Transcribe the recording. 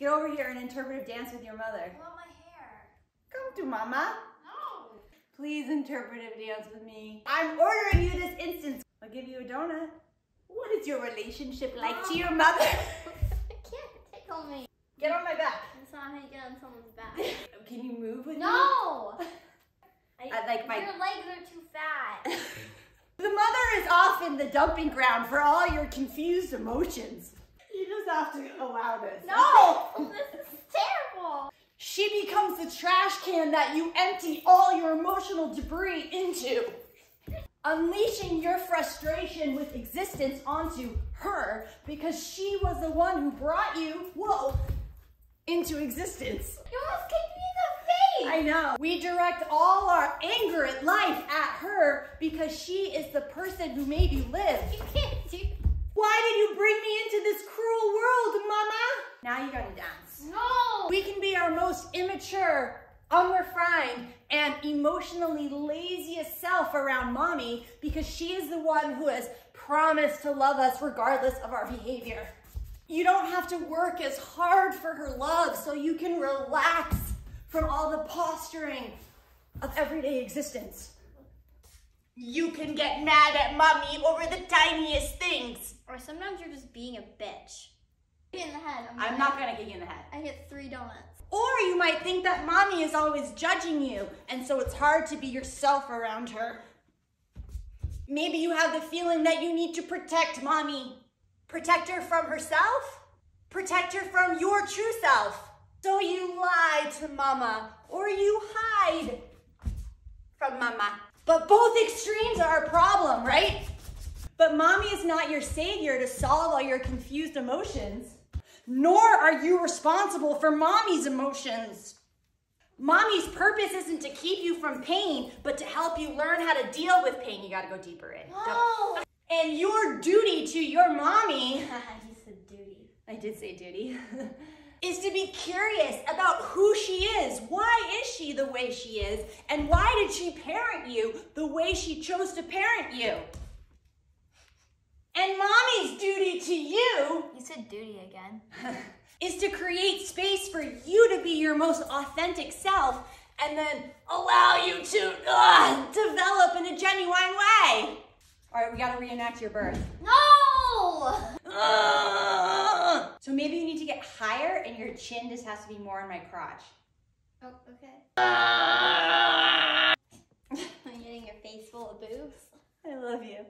Get over here and interpretive dance with your mother. I want my hair. Come to mama. No. Please interpretive dance with me. I'm ordering you this instant. I'll give you a donut. What is your relationship like to your mother? You can't tickle me. Get on my back. That's not how you get on someone's back. Can you move with me? No. Your legs are too fat. The mother is often the dumping ground for all your confused emotions. You just have to allow this. No! This is terrible! She becomes the trash can that you empty all your emotional debris into. Unleashing your frustration with existence onto her because she was the one who brought you, into existence. You almost kicked me in the face! I know. We direct all our anger at life at her because she is the person who made you live. You can't do that. Why did you bring me into this cruel world, Mama? Now you gotta dance. No! We can be our most immature, unrefined, and emotionally laziest self around Mommy because she is the one who has promised to love us regardless of our behavior. You don't have to work as hard for her love, so you can relax from all the posturing of everyday existence. You can get mad at Mommy over the tiniest things. Or sometimes you're just being a bitch. Get in the head. I'm not gonna get you in the head. I get 3 donuts. Or you might think that Mommy is always judging you, and so it's hard to be yourself around her. Maybe you have the feeling that you need to protect Mommy. Protect her from herself. Protect her from your true self. So you lie to Mama, or you hide from Mama. But both extremes are a problem, right? But Mommy is not your savior to solve all your confused emotions, nor are you responsible for Mommy's emotions. Mommy's purpose isn't to keep you from pain, but to help you learn how to deal with pain. You gotta go deeper in. Whoa. And your duty to your Mommy, you said duty. I did say duty. is to be curious about who she is. Why is she the way she is? And why did she parent you the way she chose to parent you? And Mommy's duty to you... You said duty again. ...is to create space for you to be your most authentic self and then allow you to develop in a genuine way. All right, we gotta reenact your birth. No! So maybe you need to get higher and your chin just has to be more on my crotch. Oh, okay. I'm getting your face full of boobs. I love you.